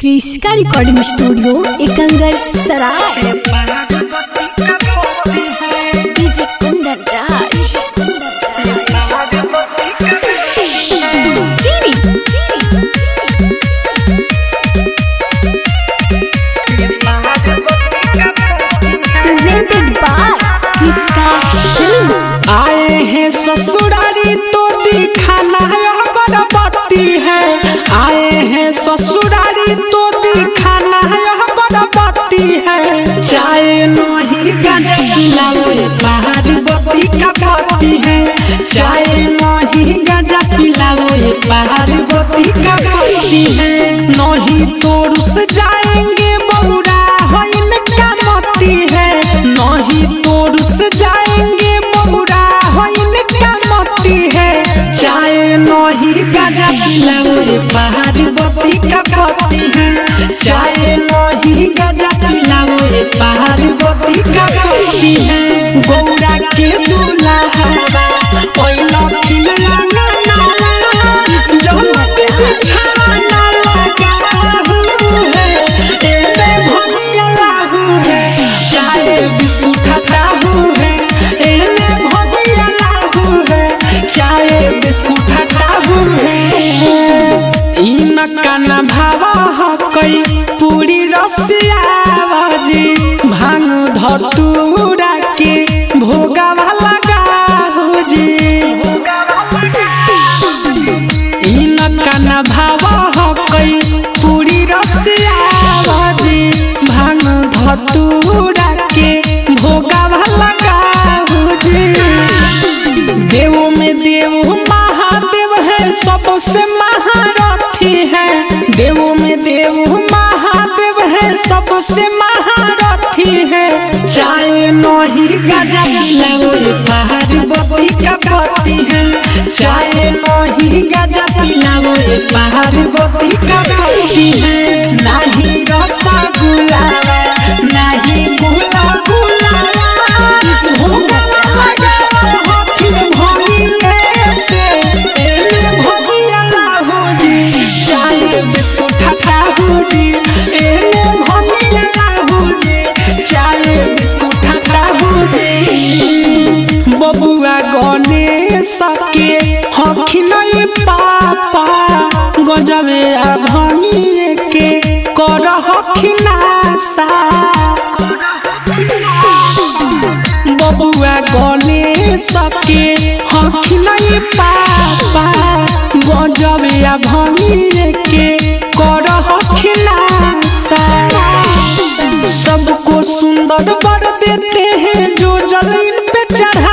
कृष्णिका recording studio Ekangar सराय। आए हैं ससुराली तो दिखाना बड़पति है, आए हैं ससुराली तो दिखाना यह बड़पति है। चाय नहीं गांजा पिलावे पहाड़ी बत्ती का पति है, चाय नहीं गांजा पिलावे पहाड़ी बत्ती का पति है। नहीं तो रुस जाएंगे बौरा होइन का मती है, नहीं तो रुस जाएंगे बौरा होइन का मती है। चाय नहीं गांजा पिलावे पहाड़ी बत्ती का पति है, चाय नहीं गांजा पिलावे पहाड़ी बत्ती का पति है। गौरा के दूल्हा पहिला खिलना पूरी रसिया बाजी भांग धतूरा के भोगा वाला गाजी इनका भावा हो कई पूरी रसिया बाजी भांग धतूरा के भोगा वाला गाजी। देव में देव महादेव है, सबसे महारथी है, देव में देव महादेव है, सबसे महारथी है। चाय नहीं गांजा पिलावे पहाड़ी बत्ती का पति है, चाय नहीं गांजा पिलावे पहाड़ी बत्ती का पति है। नहीं रसगुल्ला नहीं गुला गुला भोगा बबुआ गणेश के हखिन पापा गजबे भनिए के कर हखिनासा। बबुआ गणेश के हखिन पापा गजबे भनिए के कर हखिनासा। सबको सुंदर वर देते हैं जो जमीन पे चढ़ा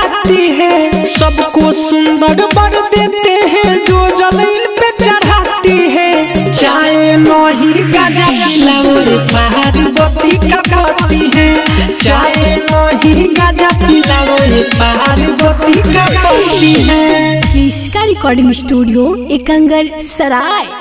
है, सबको सुंदर वर देते हैं जो जमीन पे चढ़ाती है। चाय नहीं गांजा पिलावे पहाड़ी बत्ती का पति है, चाय नहीं गांजा पिलावे पहाड़ी बत्ती का पति है। कृष्णिका रिकॉर्डिंग स्टूडियो एकंगर सराय।